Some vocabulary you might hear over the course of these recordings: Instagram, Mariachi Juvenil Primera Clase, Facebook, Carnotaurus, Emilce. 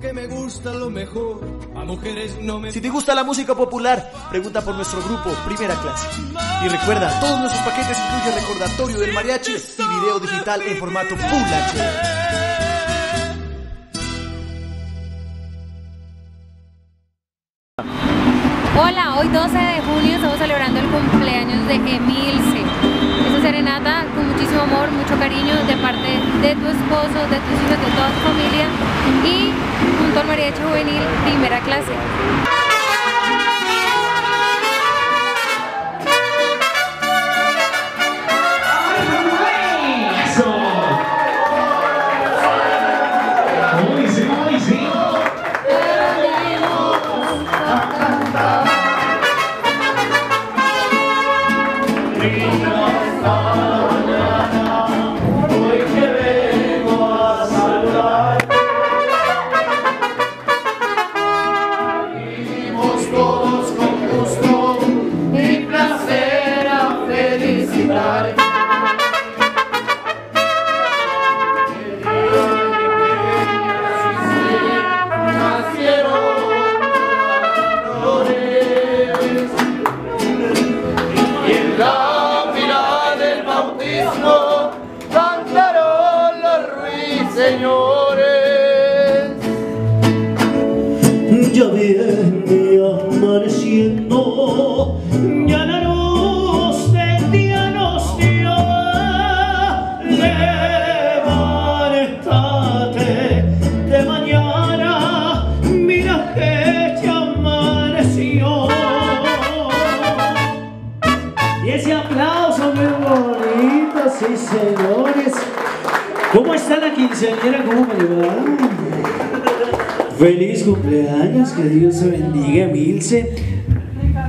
Que me gusta lo mejor. A mujeres no me... Si te gusta la música popular, pregunta por nuestro grupo Primera Clase. Y recuerda, todos nuestros paquetes incluyen recordatorio del mariachi y video digital en formato Full HD. Hola, hoy 12 de junio estamos celebrando el cumpleaños de Emilce. Esta serenata con muchísimo amor, mucho cariño de parte de tu esposo, de tus hijos, de toda tu familia y junto al Mariachi Juvenil Primera Clase. Señores, ya viene amaneciendo, ya la luz del día nos dio. Levántate de mañana, mira que ya amaneció. Y ese aplauso muy bonito, sí señores. ¿Cómo está la quinceañera? ¿Cómo me le va? Feliz cumpleaños, que Dios se bendiga, Emilce.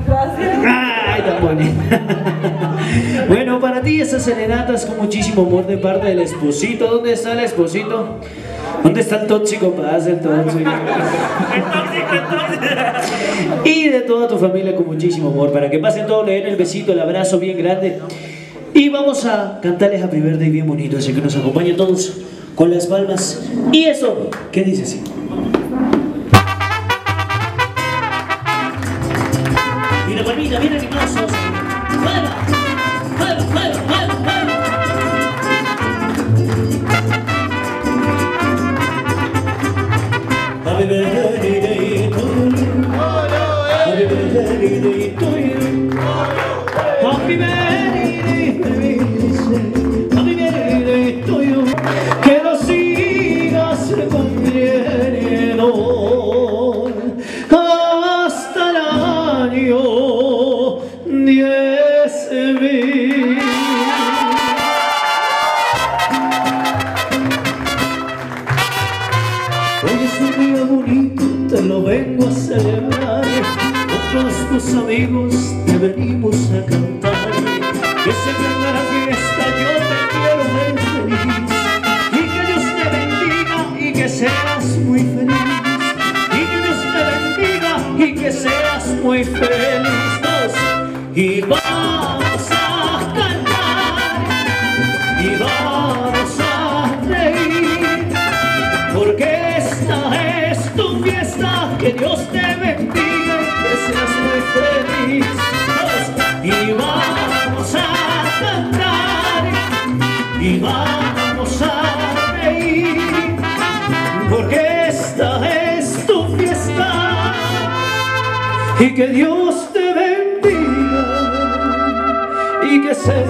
Gracias. Ay, tan bonita. Bueno, para ti estas serenatas con muchísimo amor de parte del esposito. ¿Dónde está el esposito? ¿Dónde está el tóxico? Pasa el tóxico. Y de toda tu familia con muchísimo amor. Para que pasen todo, le den el besito, el abrazo bien grande. Y vamos a cantarles a Primer Day bien bonito, así que nos acompañen todos con las palmas. Y eso, ¿qué dice así? Mira palmita, mira limazos. ¡Mueva! ¡Mueva, mueva, mueva, mueva! Happy birthday to you. Happy birthday to you. Happy birthday. Happy birthday to you. Que lo sigas cumpliendo hasta el año 10.000. Hoy es un día bonito, te lo vengo a celebrar. Con tus amigos te venimos a cantar. Que se prenda la fiesta, yo te quiero ver feliz. Y que Dios te bendiga y que seas muy feliz. Y que Dios te bendiga y que seas muy feliz. Y vamos a cantar y vamos a reír, porque esta es tu fiesta. Que Dios te bendiga y que seas muy feliz. Y vamos a cantar y vamos a reír, porque esta es tu fiesta. Y que Dios te bendiga y que seas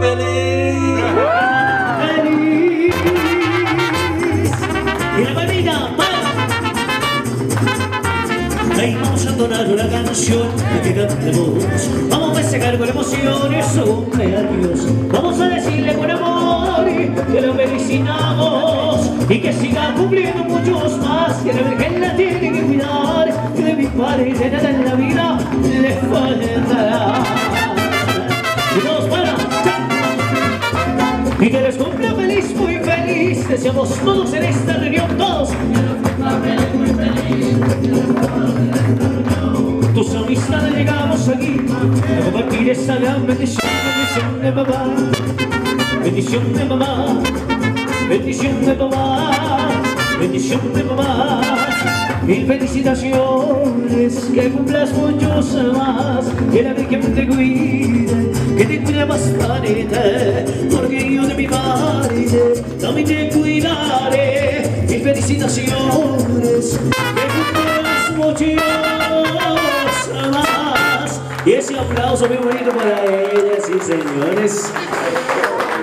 feliz. feliz. Y la bandita, ¡vamos! Ahí vamos a entonar una canción que cantemos. Vamos a festejar con emociones su cumpleaños. Vamos a decirle con amor que lo felicitamos y que siga cumpliendo muchos más, que la Virgen la tiene que cuidar, que de mi padre nada en la vida le faltará. Y todos para y que les cumpla feliz, muy feliz. Deseamos todos en esta reunión, todos. Tus amistades llegamos aquí a compartir esta gran bendición de papá. Bendición de mamá, bendición de papá, bendición de mamá. Mil felicitaciones, que cumplas muchos más, que la Virgen te cuide, que te cuide bastante, porque yo de mi parte también te cuidaré. Mil felicitaciones, que cumplas muchos más. Y ese aplauso muy bonito para ellas y señores.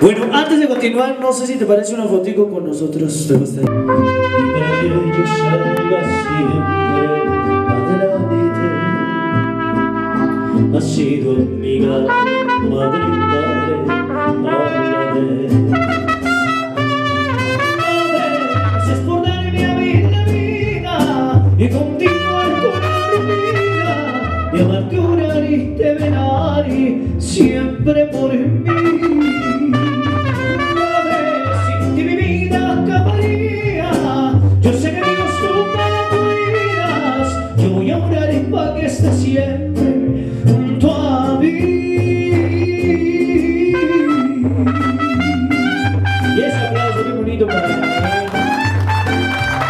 Bueno, antes de continuar, no sé si te parece una fotico con nosotros. ¿Te gusta? Y para que yo salga siempre adelante. Has sido amiga, madre, padre, madre. Gracias por darme a mí la vida y continuar con la vida y amarte orar y te venar y siempre por mí. Siempre junto a mí. Y ese aplauso muy bonito para mí.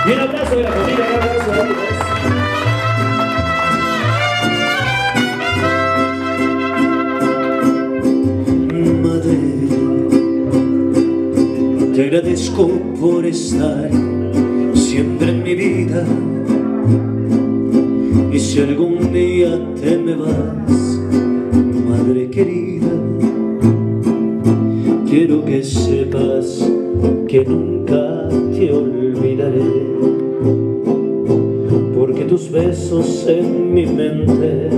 Y el aplauso de la familia, un aplauso a todos. Madre, te agradezco por estar siempre en mi vida. Y si algún día te me vas, madre querida, quiero que sepas que nunca te olvidaré, porque tus besos en mi mente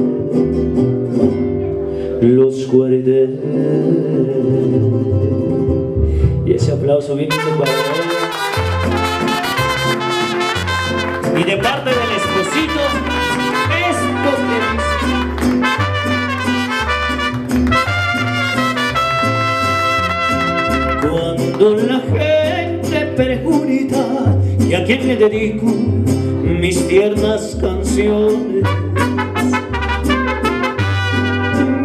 los guardé. Y ese aplauso viene para él. Y de parte del esposito. Cuando la gente pregunta y a quién le dedico mis tiernas canciones,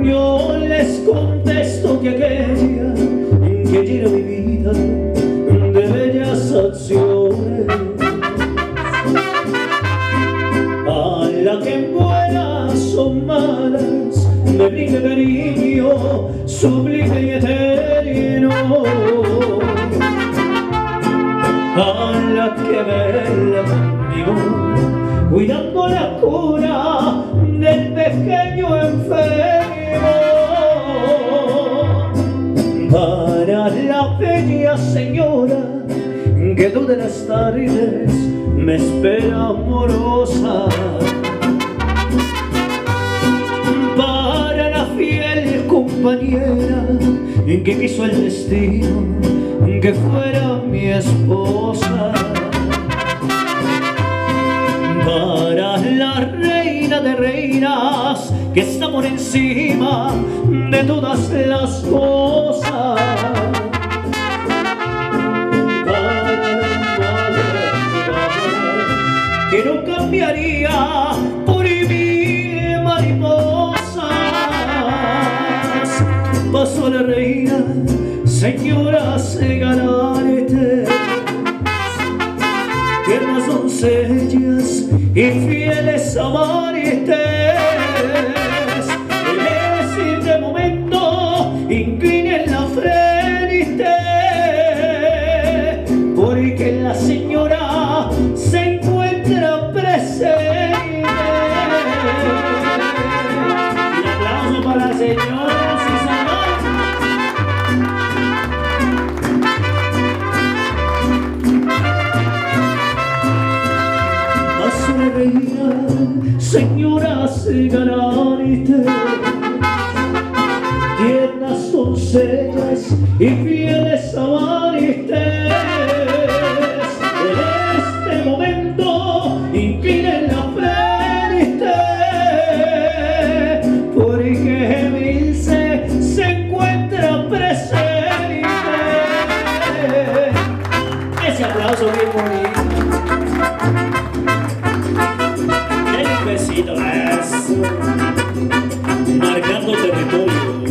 yo les contesto que aquella que llena mi vida de bellas acciones, a la que en buenas o malas me brinde cariño sublime y eterno, a la que vela conmigo cuidando la cura del pequeño enfermo, para la bella señora que todas las tardes me espera amorosa, para la fiel compañera que quiso el destino que fuera mi esposa, para la reina de reinas que está por encima de todas las cosas, para la madre que no cambiaría por mil mariposas. Pasó la reina, señora, sé ganarte, tiernas doncellas y fieles amantes, les de momento inclinen la frente, porque la señora se encuentra presente. Un aplauso para la señora. señora, se ganaste tiernas doncellas y fieles amantes. En este momento inclinen la frente, porque Emilce se encuentra presente. Ese aplauso bien bonito. Marcando territorio.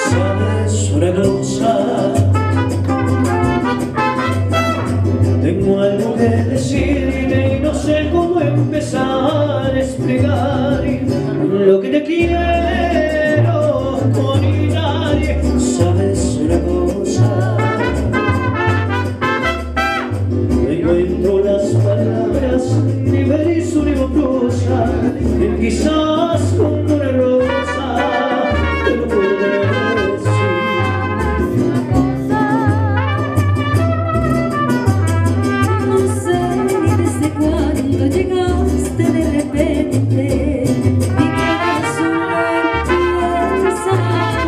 Sabes, Oregonza, tengo algo que decirte y no sé cómo empezar a explicar lo que te quiero contar. Sabes, Oregonza, quizás con una rosa te lo puedo decir. No sé ni desde cuándo llegaste de repente y cada solo empieza a mudar sin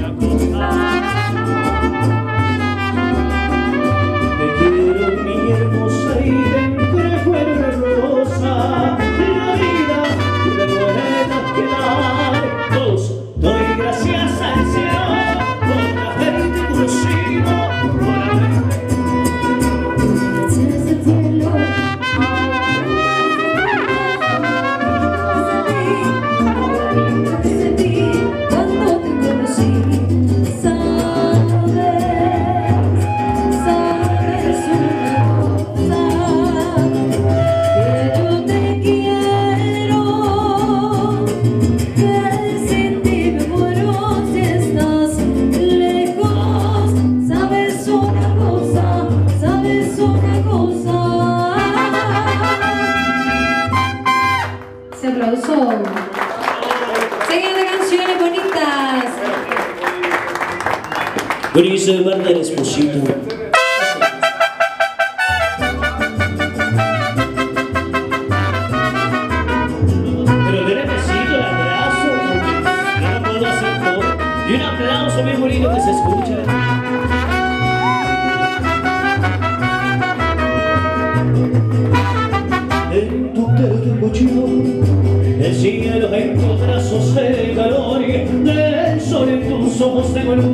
su culpa. Te quiero, mi hermosa, y dentro fuera de rosa. Bueno, yo soy Marta del Esposito. Pero denle besito, el abrazo, ya no puedo hacer todo. Y un aplauso bien bonito que se escucha. En tu terreno chido, el cielo encontrará sosegado del sol en tus ojos de color.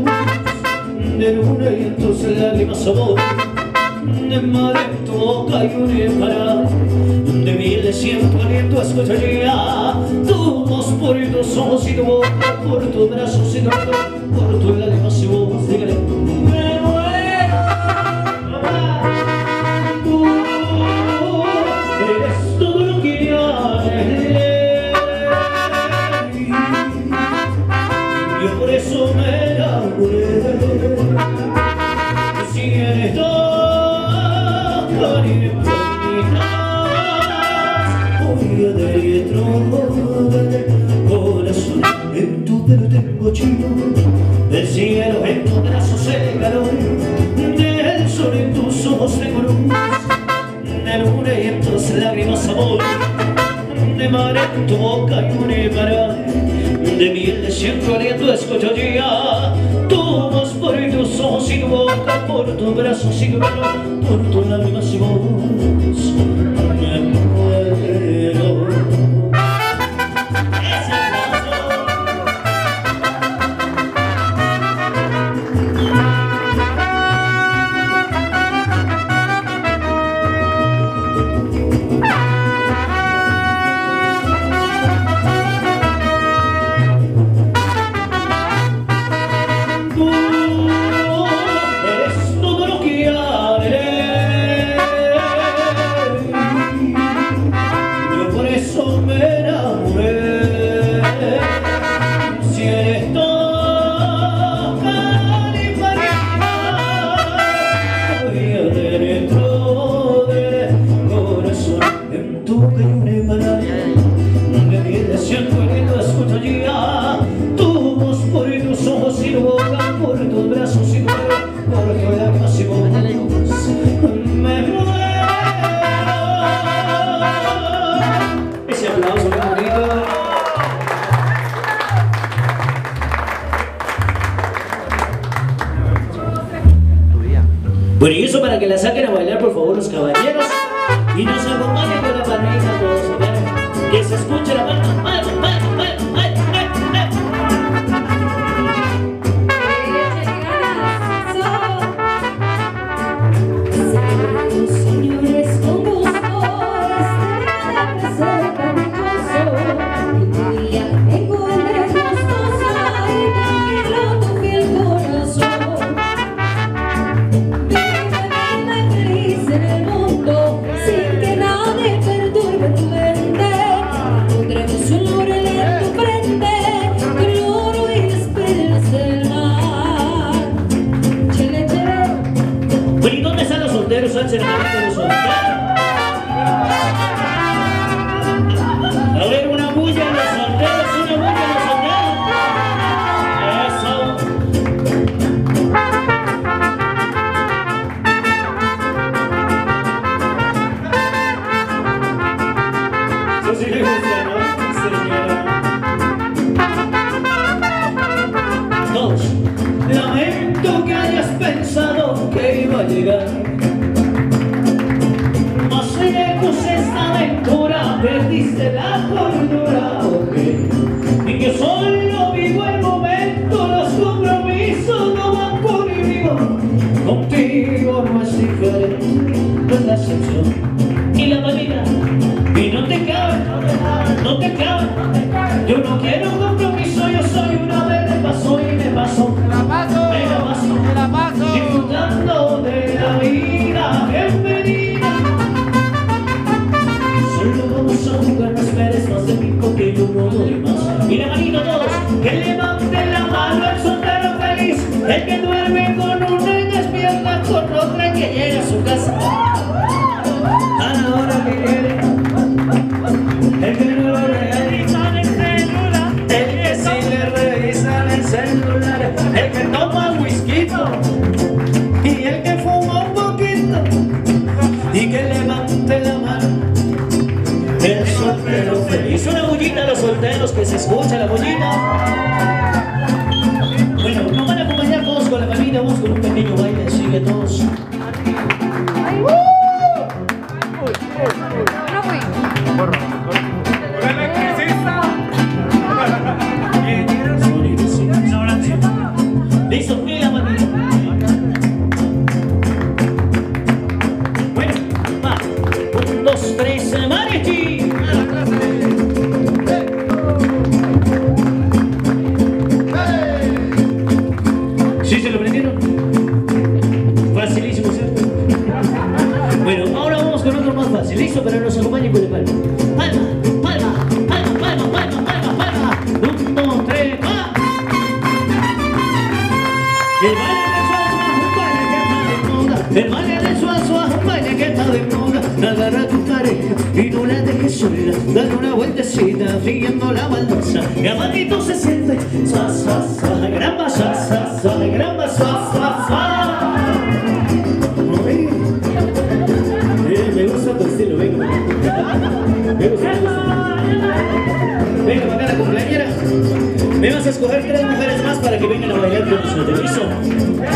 De luna y en tus lágrimas amor, de mar en tu boca y un embaraz, de miel de ciento aliento escucharía tu voz por tus ojos y tu boca, por tus brazos y tu amor, por tus lágrimas y voz de gran. En tu pelo tengo chino, del cielo en tus brazos el calor, del sol en tus ojos de color, de luna y en tus lágrimas amor, de mar en tu boca y un embaraz, de miel de ciento aliento escucharía tu voz por tus ojos y tu boca, por tus brazos y tu calor, por tus lágrimas y voz. Bueno, y eso para que la saquen a bailar, por favor, los caballeros. Y nos acompañen con la panadita todos, ¿verdad? Que se escuche la mano, mano, mano, mano, mano. A ver, una bulla en los solteros, una bulla en los solteros. Eso. Eso sí le gusta, ¿no, señora? Dos. Lamento que hayas pensado que iba a llegar. Perdiste la cordura, ok. Y que solo vivo el momento, los compromisos no van conmigo. Contigo no es diferente, no es la excepción. Y la vanidad, y no te cabe, no te cabe. Yo no quiero compromiso, yo soy una vez, me pasó y me pasó. Me la paso, me la paso, me la paso. Disfrutando de la vida, bienvenida. No esperes más de mí porque yo puedo y más. Y levanito todos, que levanten la mano el soltero feliz, el que duerme con una y despierta con otra y que llega a su casa a la hora que quiere. El que no le revisan el celular, el que sí le revisan el celular, el que toma whisky y el que fuma un poquito. Y que levante la mano el soltero feliz. Una bullita a los solteros, que se escucha la bullita. Bueno, nos van a acompañar todos con la manita, vamos con un pequeño baile, así que todos. Listo, y la manita. Bueno, va. 1, 2, 3, mariachi. Listo, pero nos acompañen con el palma. Palma, palma, palma, palma, palma, palma, palma. 1, 2, 3, va. El baile de Suazua es un baile que está de moda. Agarra a tu pareja y no la dejes sola. Dale una vueltecita, siguiendo la balanza. Y abajito se siente. Sa, sa, sa, gran basa, sa, sa, gran basa, sa, sa. Me gusta tu estilo, venga. Me gusta tu estilo. Venga, para acá la compañera. Me vas a escoger 3 mujeres más para que vengan a bailar con nosotros. Listo.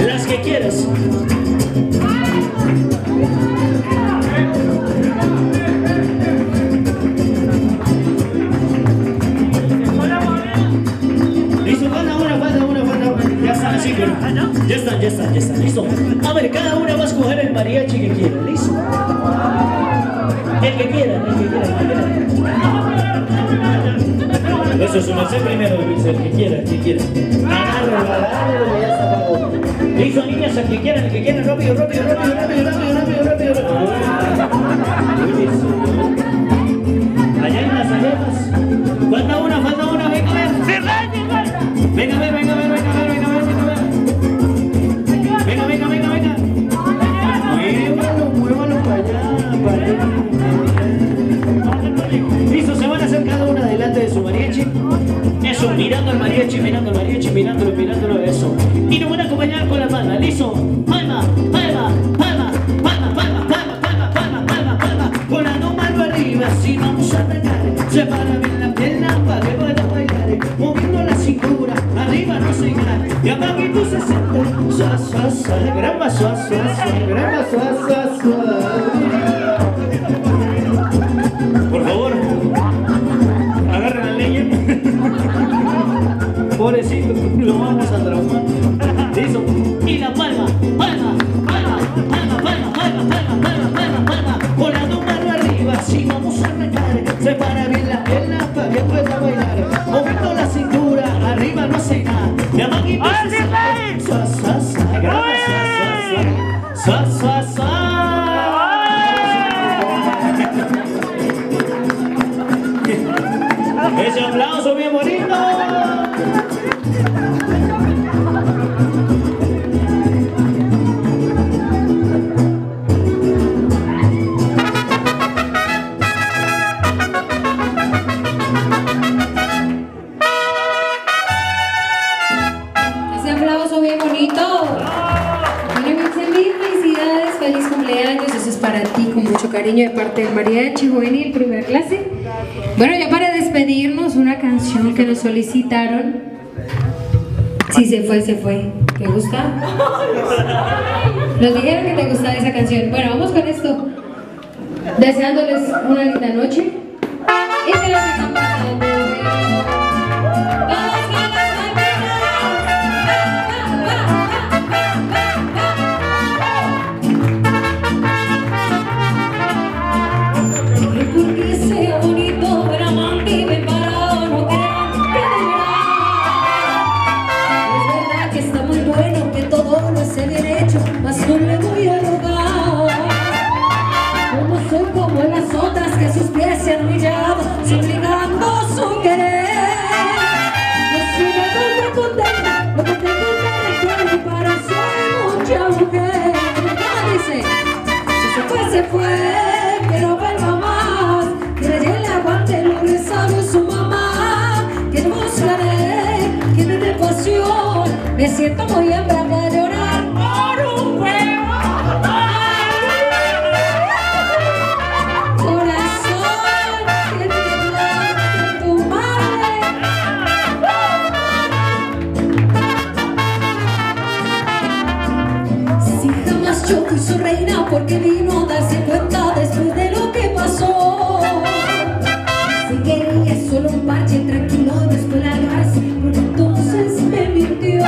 Las que quieras. Listo, falta una. Ya están así, ¿no? Ya están. Listo. A ver, cada una va a escoger el mariachi que quiera. Listo. El que quiera. Eso es un primero, Luis, el que quiera. Agárralo, ya está para otro. Listo, niñas, el que quiera, rápido. Allá hay unas arepas. Falta una, venga a ver. Venga a ver. Muévalo para allá, Listo, se van a hacer cada una delante de su mariachi. Eso, mirándolo, eso. Y nos van a acompañar con la palma, listo. Palma. Con las 2 manos arriba, así vamos a atacar. Separa bien la pierna para que pueda bailar. Moviendo la cintura, arriba no se gana. Y abajo y tú se sienta. Por favor, agarren la leña. Pobrecito, lo vamos a traumar. Listo. Y la palma, palma, palma, palma, palma, palma, palma, palma, palma. Volando para arriba, si vamos a arrancar. Separa bien la pierna para que pueda bailar. Moviendo la cintura, arriba no hace nada. Ya van y ese aplauso bien bonito. Ese aplauso bien bonito. Bueno, Emilce, mil felicidades, feliz cumpleaños. Eso es para ti con mucho cariño de parte del Mariachi Juvenil Primera Clase. Bueno, ya para despedirnos, una canción que nos solicitaron. Sí, se fue, se fue. ¿Te gusta? Nos dijeron que te gustaba esa canción. Bueno, vamos con esto. Deseándoles una linda noche. Y se los acompañamos. Me siento muy hembra para llorar por un huevo. Corazón, que te tu madre. Si jamás yo fui su reina, porque vino a darse cuenta después de lo que pasó. Si quería solo un parche tranquilo, después la garza, porque entonces me mintió.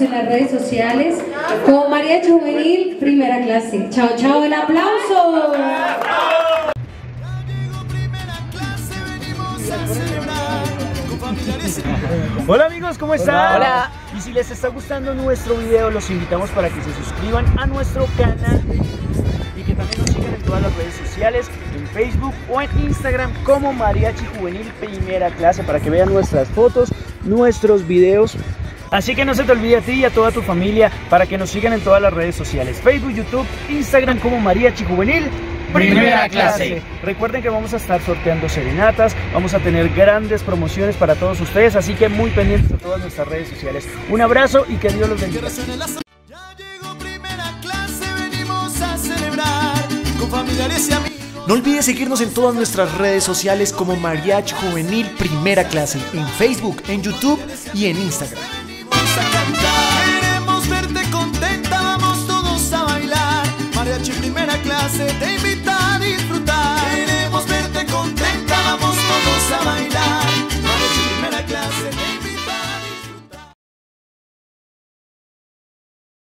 En las redes sociales como Mariachi Juvenil Primera Clase. Chao, chao, el aplauso. Hola amigos, ¿cómo están? Hola. Y si les está gustando nuestro video, los invitamos para que se suscriban a nuestro canal y que también nos sigan en todas las redes sociales, en Facebook o en Instagram como Mariachi Juvenil Primera Clase, para que vean nuestras fotos, nuestros videos. Así que no se te olvide a ti y a toda tu familia para que nos sigan en todas las redes sociales. Facebook, YouTube, Instagram como Mariachi Juvenil Primera Clase. Recuerden que vamos a estar sorteando serenatas, vamos a tener grandes promociones para todos ustedes, así que muy pendientes de todas nuestras redes sociales. Un abrazo y que Dios los bendiga. Ya llegó Primera Clase, venimos a celebrar con familiares y amigos. No olvides seguirnos en todas nuestras redes sociales como Mariachi Juvenil Primera Clase, en Facebook, en YouTube y en Instagram. Queremos verte contenta, vamos todos a bailar. Mariachi Primera Clase te invita a disfrutar.